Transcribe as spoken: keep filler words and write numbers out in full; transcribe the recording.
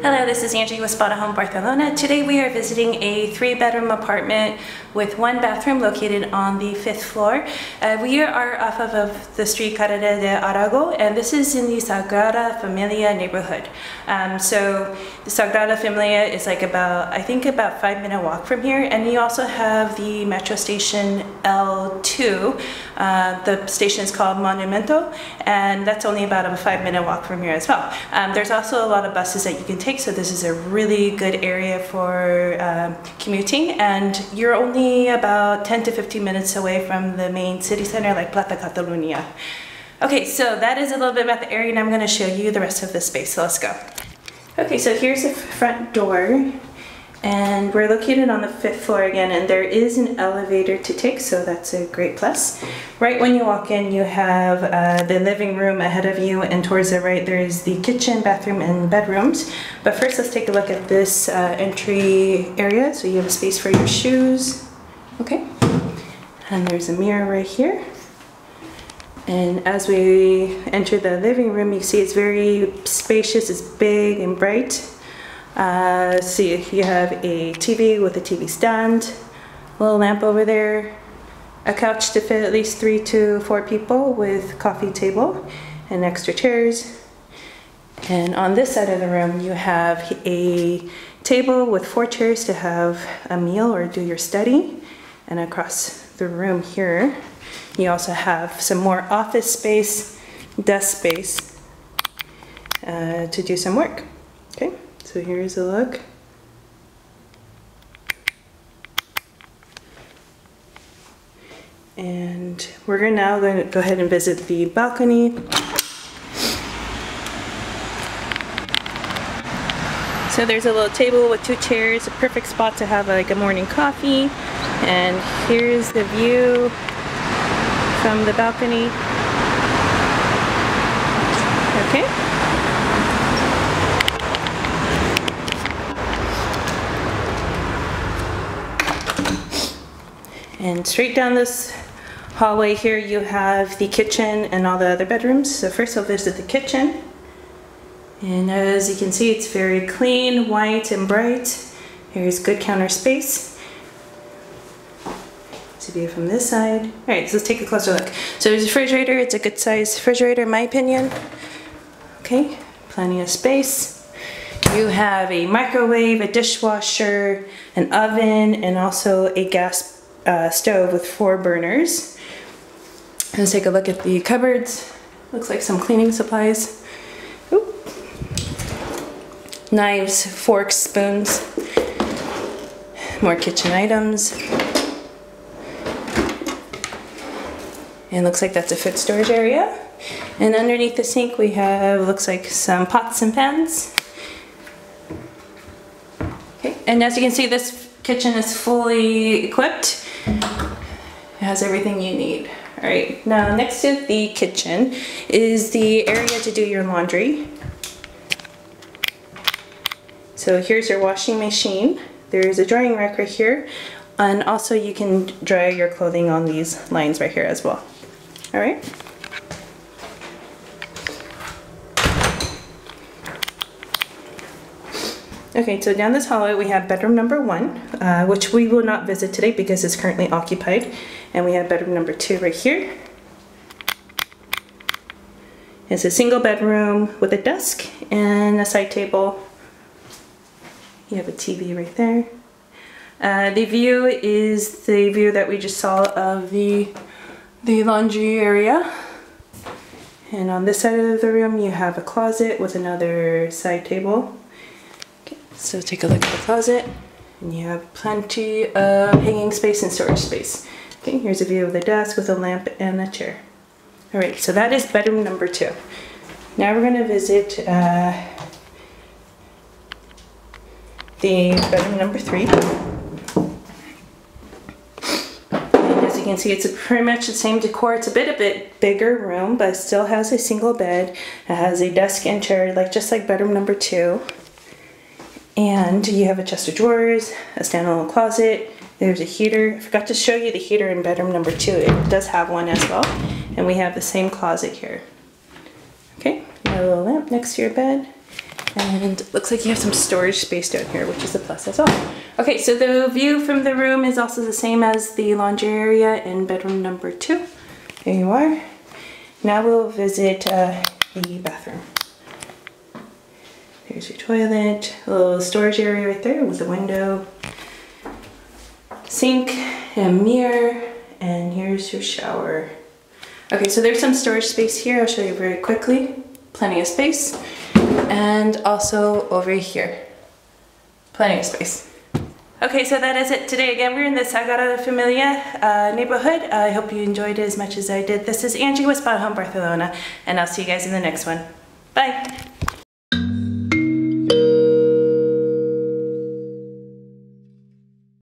Hello, this is Angie with Spotahome Barcelona. Today we are visiting a three-bedroom apartment with one bathroom located on the fifth floor. Uh, we are off of, of the street Carrer de Aragó, and this is in the Sagrada Familia neighborhood. Um, so the Sagrada Familia is like about, I think about five minute walk from here, and you also have the metro station L two. Uh, the station is called Monumento, and that's only about a five minute walk from here as well. Um, there's also a lot of buses that you can take, so this is a really good area for um, commuting, and you're only about ten to fifteen minutes away from the main city center like Plaça Catalunya. Okay, so that is a little bit about the area, and I'm going to show you the rest of the space, so let's go. Okay, so here's the front door, and we're located on the fifth floor again, and there is an elevator to take, so that's a great plus. Right when you walk in, you have uh, the living room ahead of you, and towards the right there is the kitchen, bathroom, and bedrooms. But first let's take a look at this uh, entry area. So you have a space for your shoes. Okay. And there's a mirror right here. And as we enter the living room, you see it's very spacious, it's big and bright. Uh, see, so you have a T V with a T V stand, a little lamp over there, a couch to fit at least three to four people with coffee table and extra chairs. And on this side of the room you have a table with four chairs to have a meal or do your study. And across the room here you also have some more office space, desk space uh, to do some work. Okay, so here's a look. And we're now going to go ahead and visit the balcony. So there's a little table with two chairs, a perfect spot to have like a morning coffee. And here's the view from the balcony. Okay. And straight down this hallway here you have the kitchen and all the other bedrooms. So first I'll visit the kitchen, and as you can see it's very clean, white and bright. Here's good counter space. It's a view from this side. Alright, so let's take a closer look. So there's a refrigerator, it's a good sized refrigerator in my opinion. Okay, plenty of space. You have a microwave, a dishwasher, an oven, and also a gas Uh, stove with four burners. Let's take a look at the cupboards. Looks like some cleaning supplies. Oop. Knives, forks, spoons. More kitchen items. And looks like that's a food storage area. And underneath the sink we have, looks like some pots and pans. Okay, and as you can see this kitchen is fully equipped. It has everything you need. All right, now next to the kitchen is the area to do your laundry. So here's your washing machine. There's a drying rack right here, and also you can dry your clothing on these lines right here as well. All right. Okay, so down this hallway we have bedroom number one, uh, which we will not visit today because it's currently occupied. And we have bedroom number two right here. It's a single bedroom with a desk and a side table. You have a T V right there. Uh, the view is the view that we just saw of the, the laundry area. And on this side of the room you have a closet with another side table. So take a look at the closet, and you have plenty of hanging space and storage space. Okay, here's a view of the desk with a lamp and a chair. All right, so that is bedroom number two. Now we're gonna visit uh, the bedroom number three. And as you can see, it's a pretty much the same decor. It's a bit a bit bigger room, but it still has a single bed. It has a desk and chair, like just like bedroom number two. And you have a chest of drawers, a standalone closet, there's a heater. I forgot to show you the heater in bedroom number two. It does have one as well. And we have the same closet here. Okay, you have a little lamp next to your bed. And it looks like you have some storage space down here, which is a plus as well. Okay, so the view from the room is also the same as the laundry area in bedroom number two. There you are. Now we'll visit uh, the bathroom. There's your toilet, a little storage area right there with a window, sink, and a mirror, and here's your shower. Okay, so there's some storage space here. I'll show you very quickly. Plenty of space. And also over here, plenty of space. Okay, so that is it today. Again, we're in the Sagrada Familia uh, neighborhood. I hope you enjoyed it as much as I did. This is Angie with Spotahome Barcelona, and I'll see you guys in the next one. Bye.